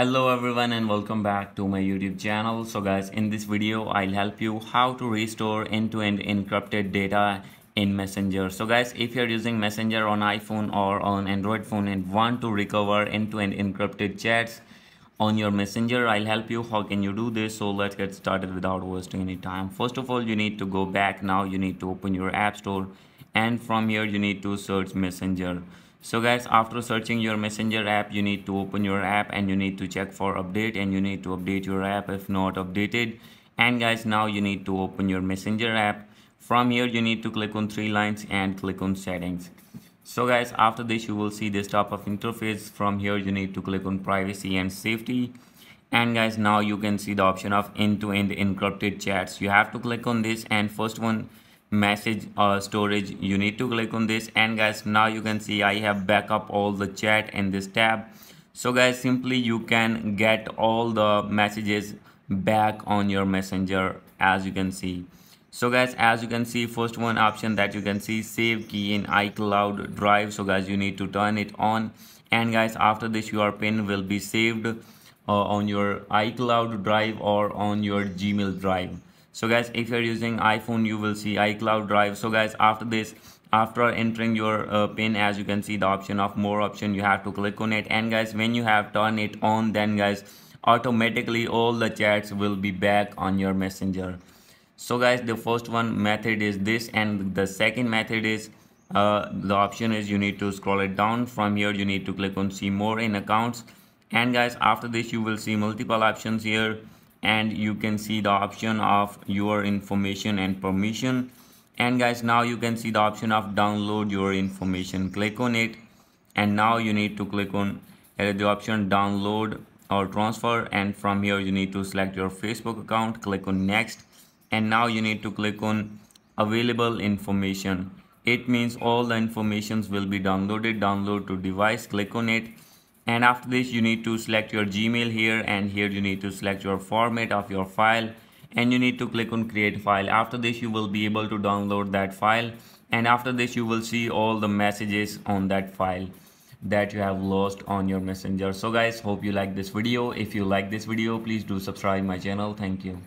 Hello everyone and welcome back to my YouTube channel. So guys, in this video I'll help you how to restore end-to-end encrypted data in Messenger. So guys, if you're using Messenger on iPhone or on Android phone and want to recover end-to-end encrypted chats on your Messenger, I'll help you how can you do this. So let's get started without wasting any time. First of all, you need to go back. Now you need to open your app store, and from here you need to search Messenger. So guys, after searching your Messenger app, you need to open your app and you need to check for update, and you need to update your app if not updated. And guys, now you need to open your Messenger app. From here you need to click on three lines and click on settings. So guys, after this you will see this type of interface. From here you need to click on privacy and safety, and guys, now you can see the option of end-to-end encrypted chats. You have to click on this, and first one, message storage, you need to click on this. And guys, now you can see I have backup all the chat in this tab. So guys, simply you can get all the messages back on your Messenger, as you can see. So guys, as you can see, first one option that you can see, save key in iCloud drive. So guys, you need to turn it on, and guys, after this your pin will be saved on your iCloud drive or on your Gmail drive. So guys, if you're using iPhone, you will see iCloud drive. So guys, after this, after entering your pin, as you can see the option of more option, you have to click on it. And guys, when you have turned it on, then guys, automatically all the chats will be back on your Messenger. So guys, the first one method is this, and the second method is the option is you need to scroll it down. From here you need to click on see more in accounts, and guys, after this you will see multiple options here, and you can see the option of your information and permission. And guys, now you can see the option of download your information. Click on it, and now you need to click on the option download or transfer, and from here you need to select your Facebook account. Click on next, and now you need to click on available information. It means all the informations will be downloaded. Download to device, click on it. And after this you need to select your Gmail here, and here you need to select your format of your file, and you need to click on create file. After this you will be able to download that file, and after this you will see all the messages on that file that you have lost on your Messenger. So guys, hope you like this video. If you like this video, please do subscribe my channel. Thank you.